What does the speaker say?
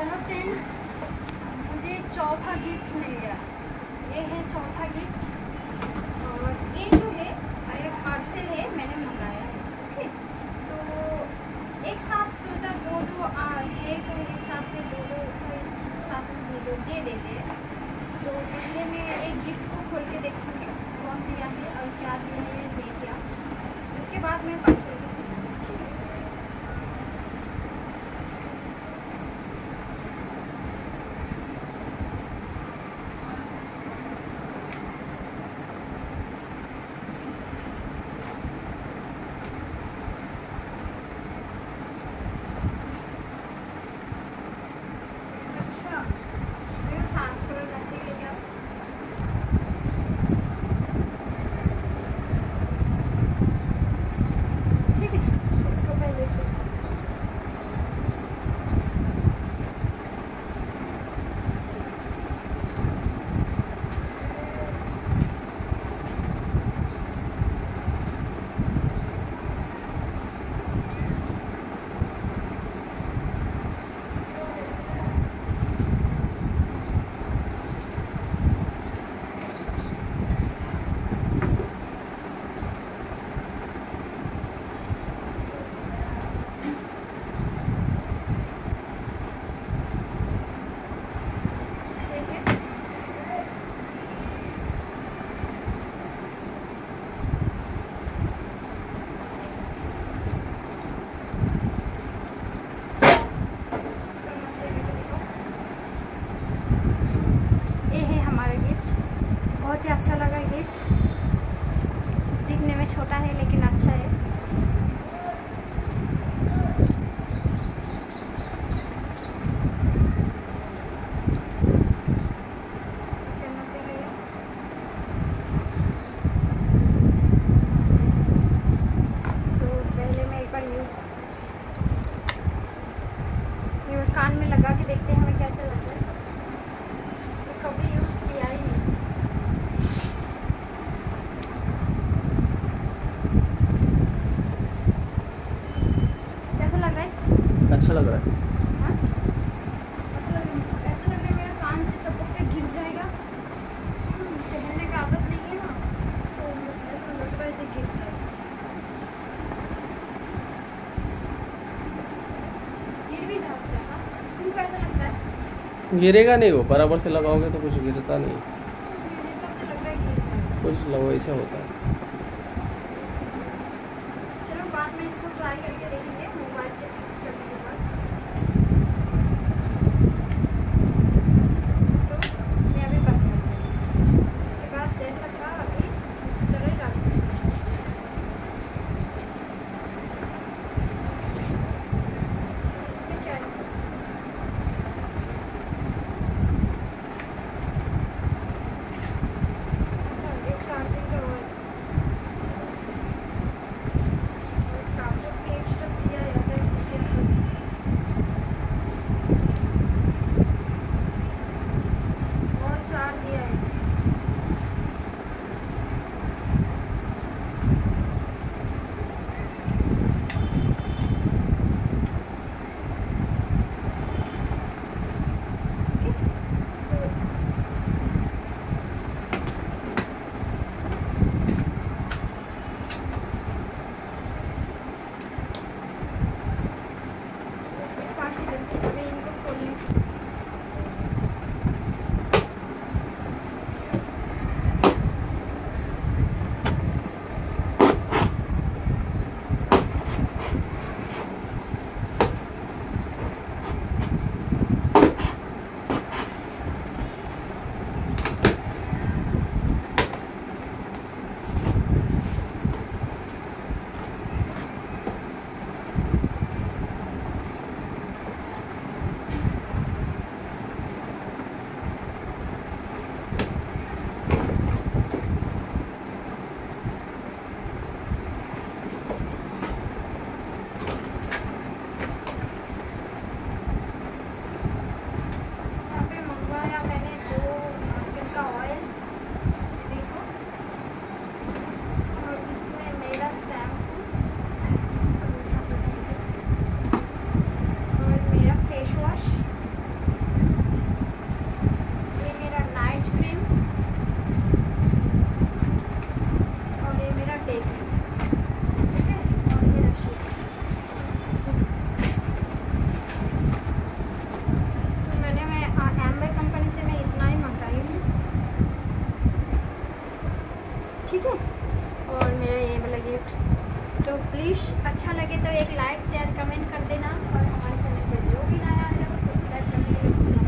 चलो फ्रेंड, मुझे चौथा गिफ्ट मिल गया। ये है चौथा गिफ्ट और ये जो है मेरे पार्सल है, मैंने मंगाया है। ओके, तो एक साथ सोचा दो है तो एक साथ में दो दे देते हैं। तो इसलिए मैं एक गिफ्ट को खोल के देखूँगी कौन दिया है और क्या दिया है, दे दिया। उसके बाद मैं पार्सल अच्छा लगा। ये दिखने में छोटा है लेकिन अच्छा है। तो पहले मैं एक बार यूज़ कान में लगा के देखते हैं हमें कैसे लगता है। तो कभी यूज़ किया ही नहीं। अच्छा लग रहा है, ऐसा लग रहा है मेरा कान से टपक के गिर जाएगा। पहनने का आदत नहीं है ना, तो ऐसा लग रहा है कि गिर जाएगा। गिर भी जाता है ना, तुमको ऐसा लगता है? गिरेगा नहीं, वो बराबर से लगाओगे तो कुछ गिरता नहीं। मेरे हिसाब से लग रहा है गिरेगा, कुछ लगा ऐसा होता है। चलो बाद में इसको ट्राई करके देखेंगे, मोबाइल से करके। डिश अच्छा लगे तो एक लाइक शेयर कमेंट कर देना और हमारे चैनल पर जो भी नया है वो सब्सक्राइब कर लेना।